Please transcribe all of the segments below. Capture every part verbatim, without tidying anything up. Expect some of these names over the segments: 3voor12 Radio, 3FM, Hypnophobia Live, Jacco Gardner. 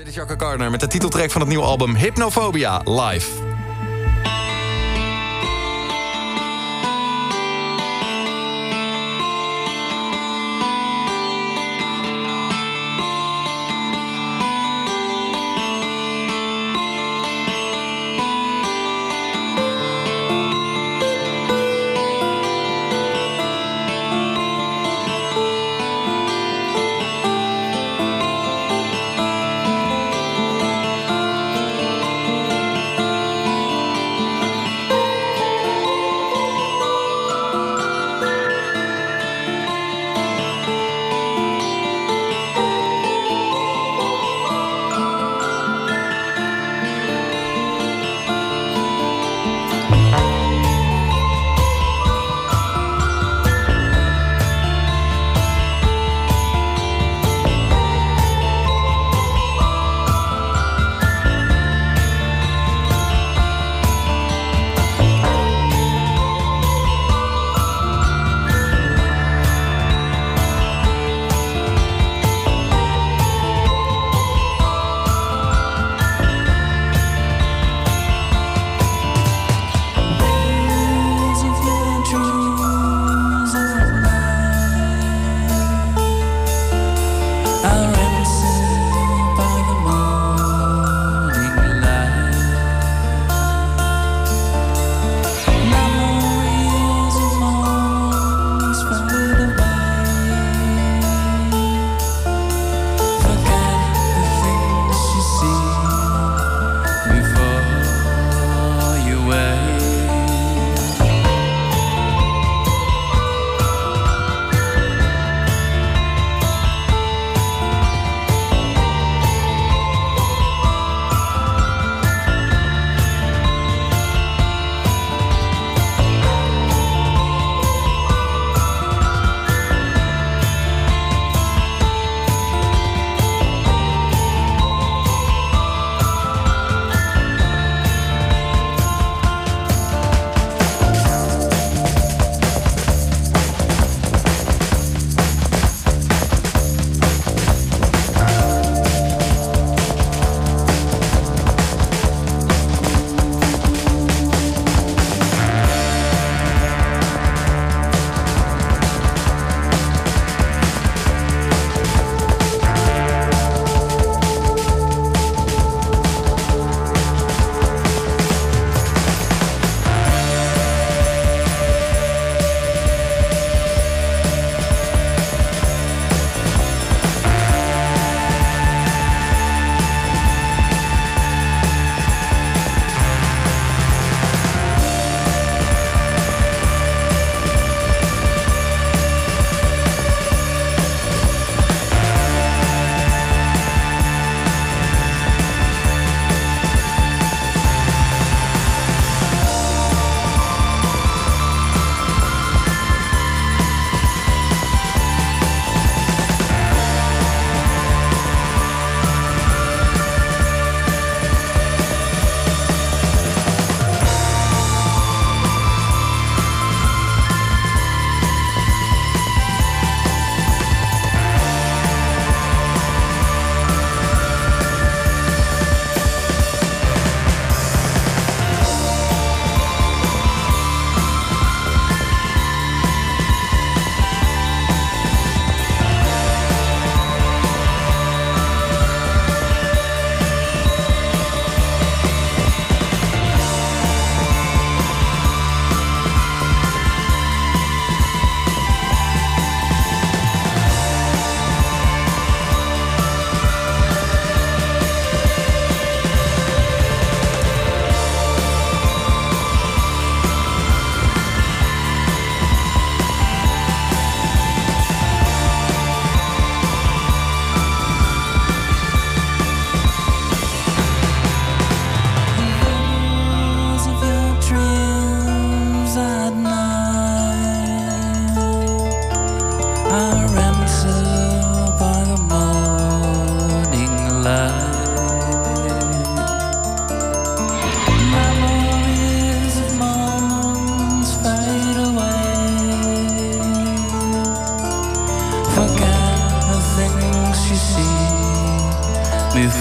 Dit is Jacco Gardner met de titeltrack van het nieuwe album Hypnophobia Live.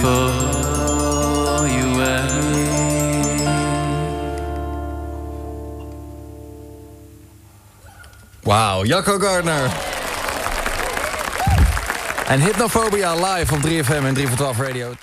before you wake. Wauw, Jacco Gardner. En Hypnophobia live op drie F M en drie voor twaalf Radio.